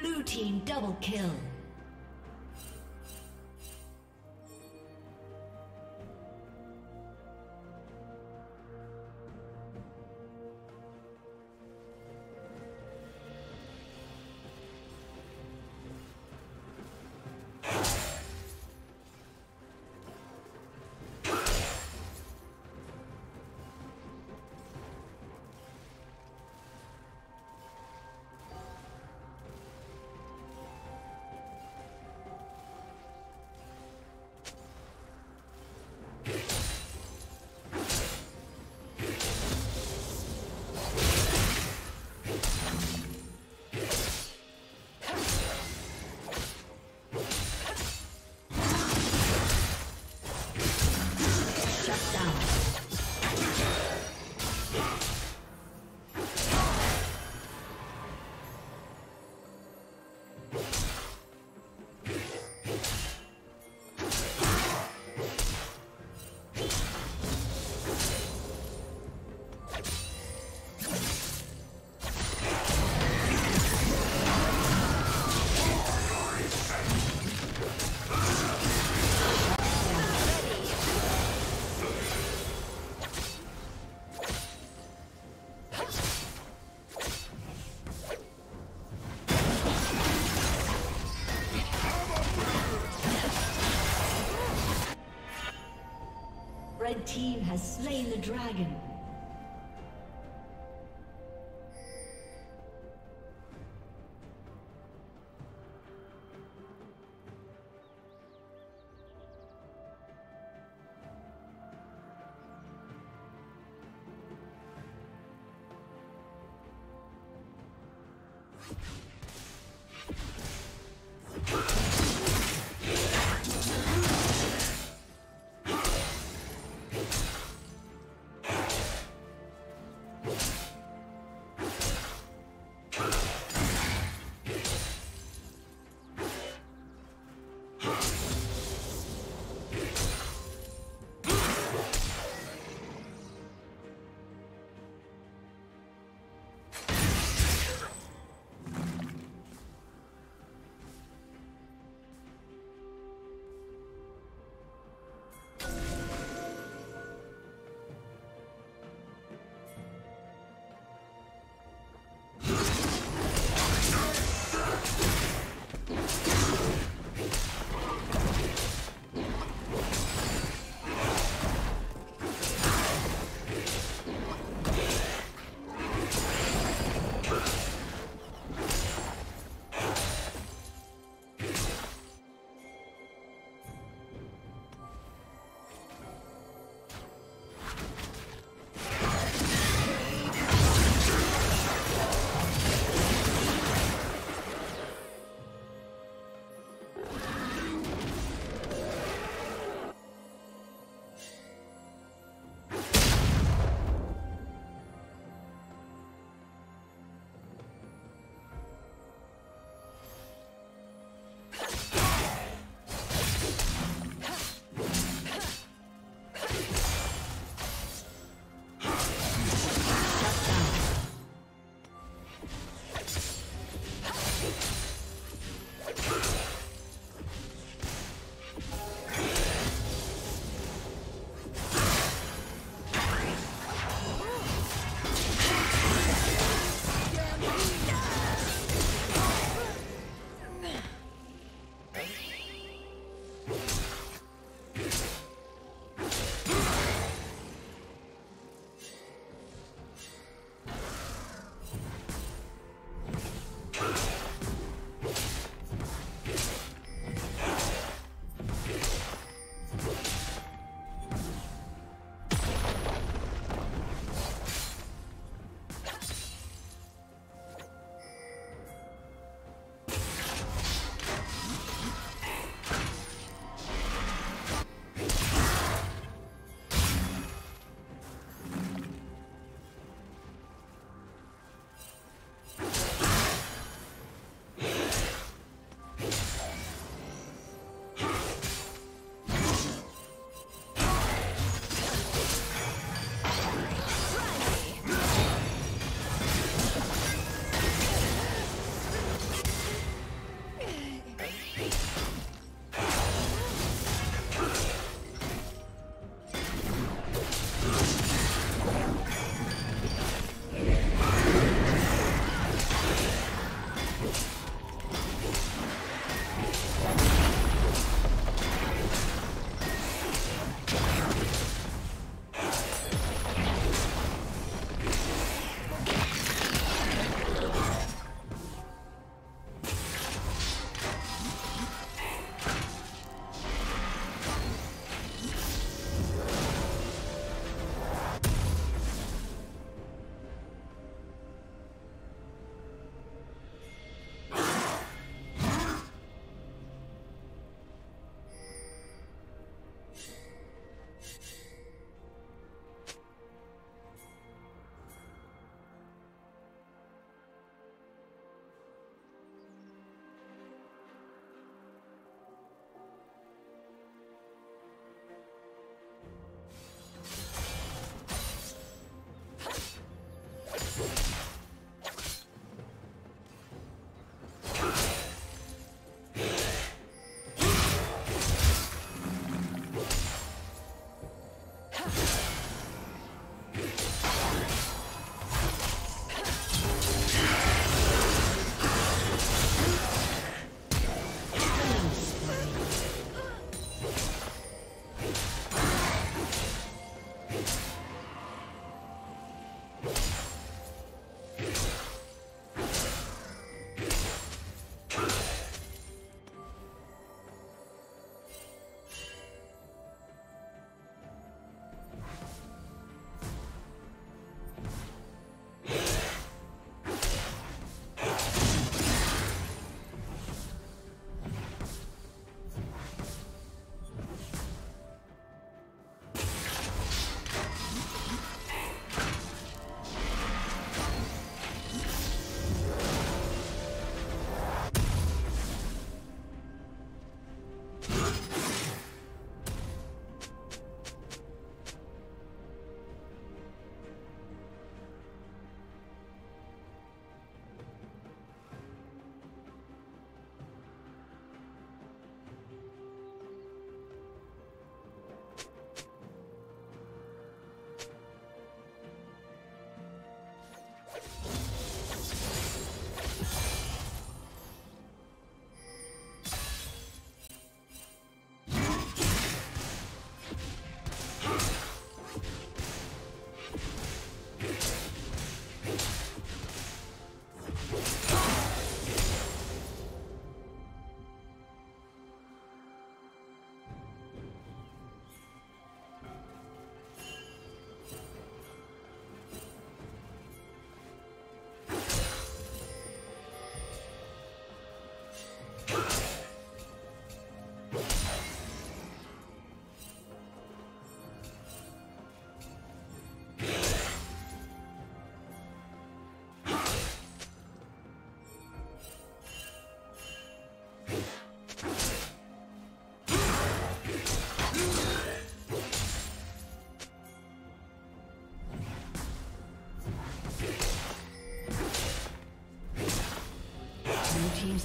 Blue team double kill. The team has slain the dragon.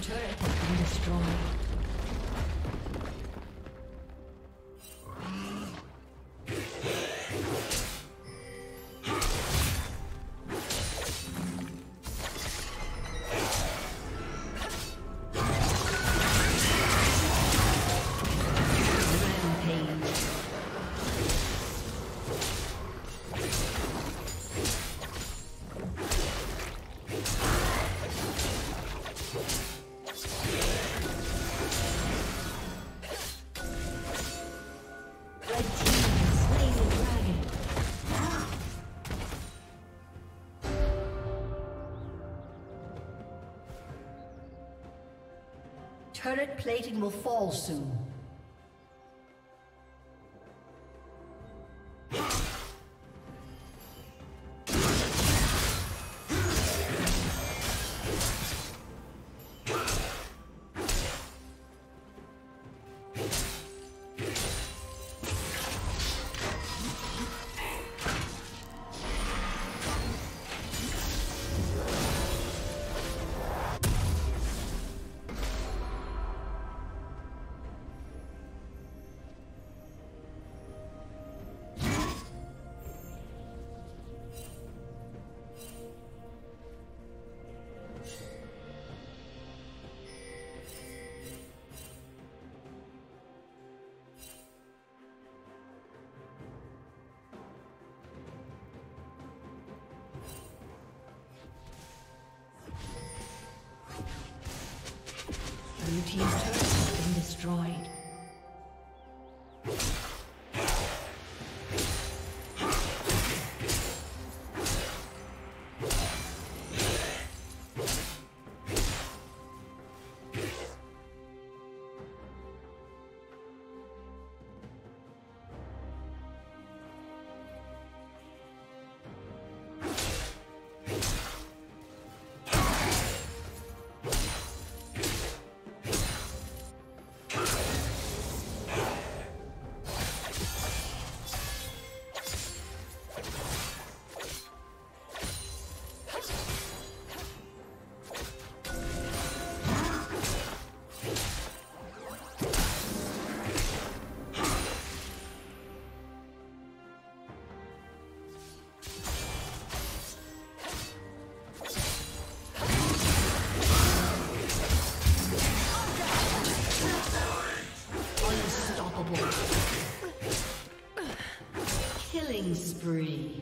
turret has been destroyed. Turret plating will fall soon. Blue team's turret has been destroyed. Spree.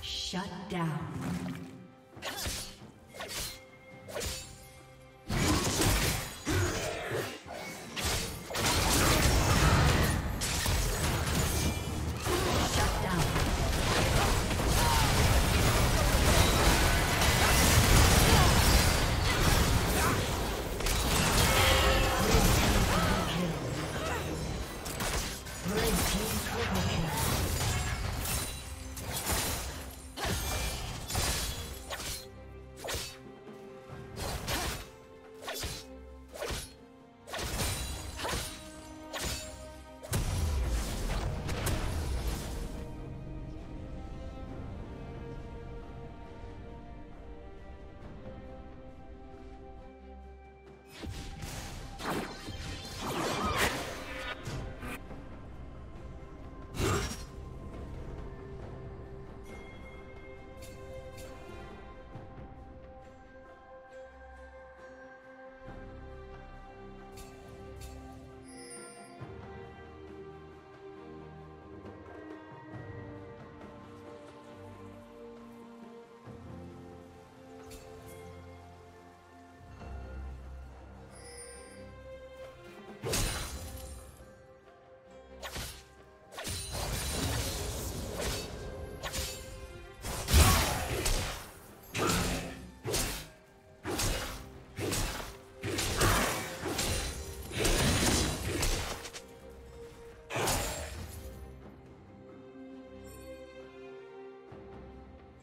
Shut down.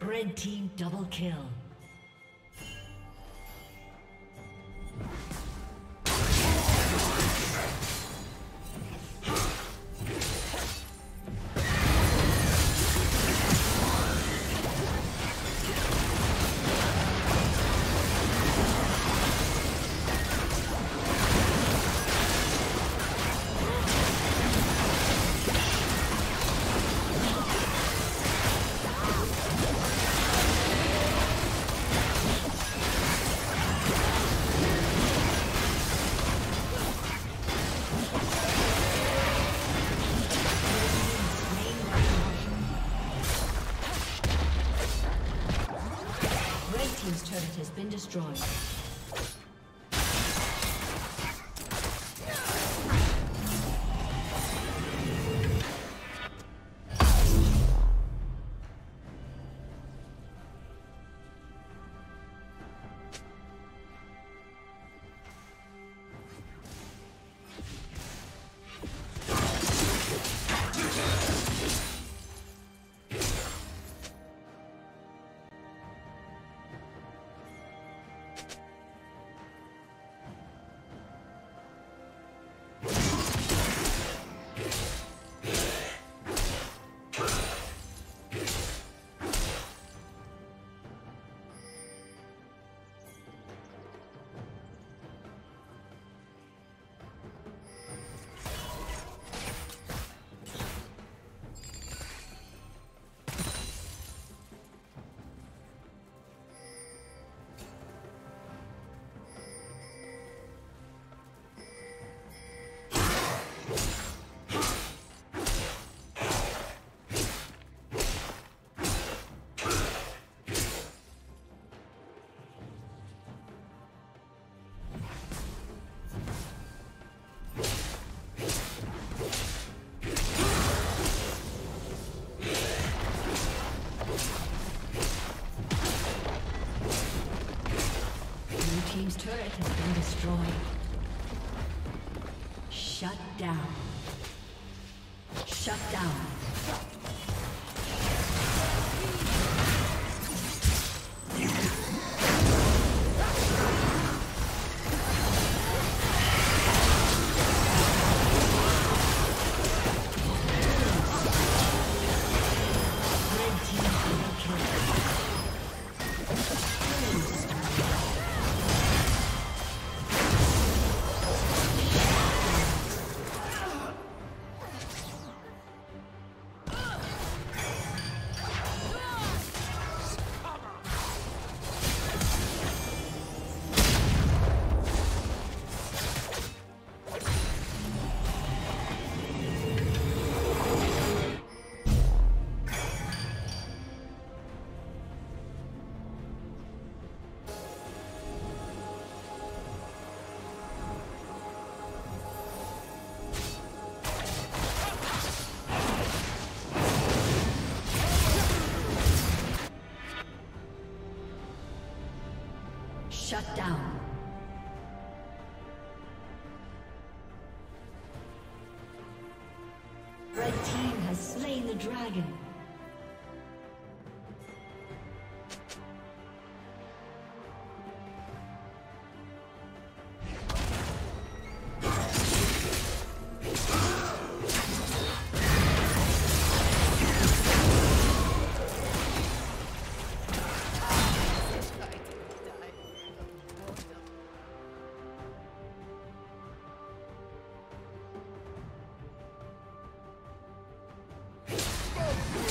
Red team double kill. Destroyed. Team's turret has been destroyed. Shut down. Shut down. has slain the dragon. Oh,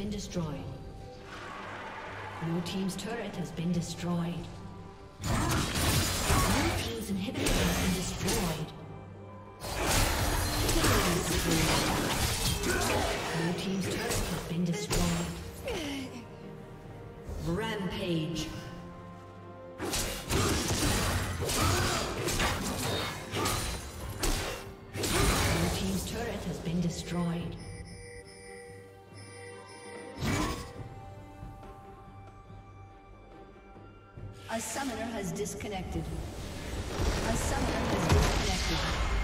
been destroyed. Blue team's turret has been destroyed. Blue team's inhibitor has been destroyed. Blue team's turret has been destroyed. Rampage. Blue team's turret has been destroyed. A summoner has disconnected. A summoner has disconnected.